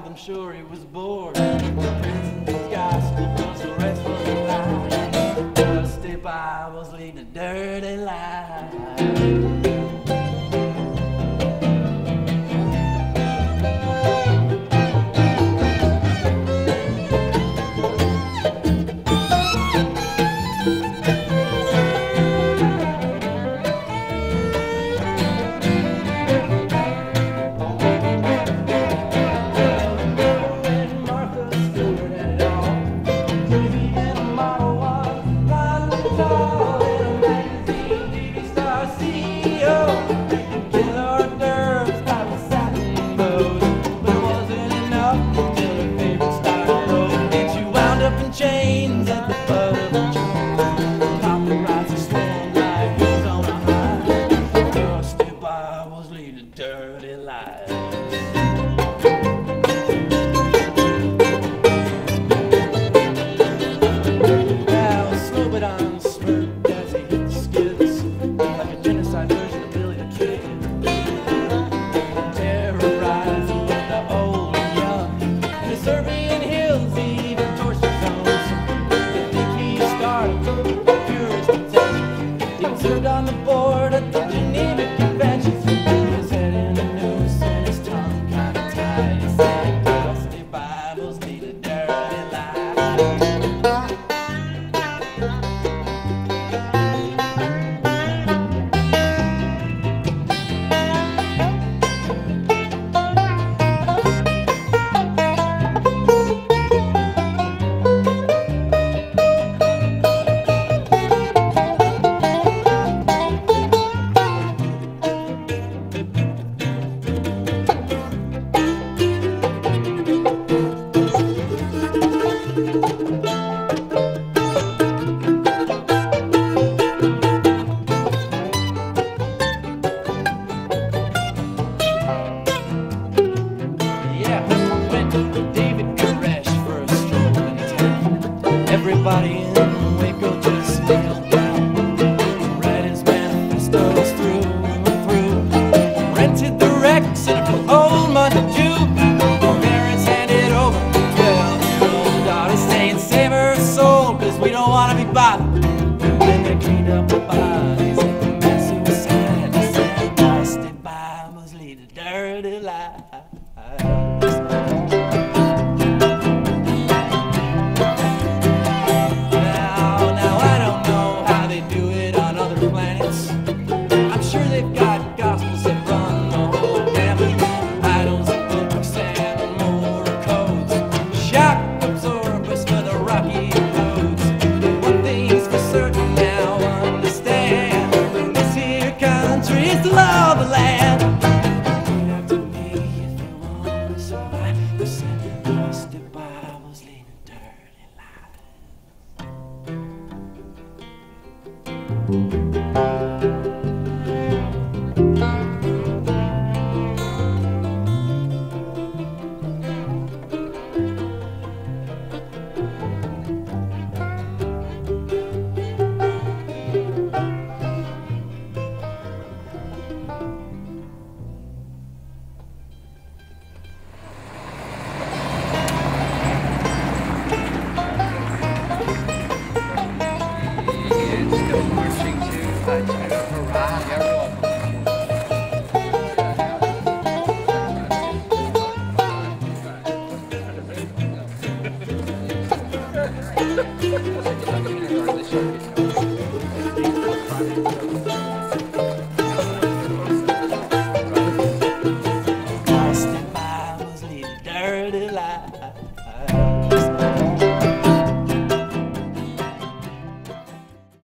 I'm sure he was bored. The prince in disguise was the rest of the line. Dusty Bibles lead a dirty life.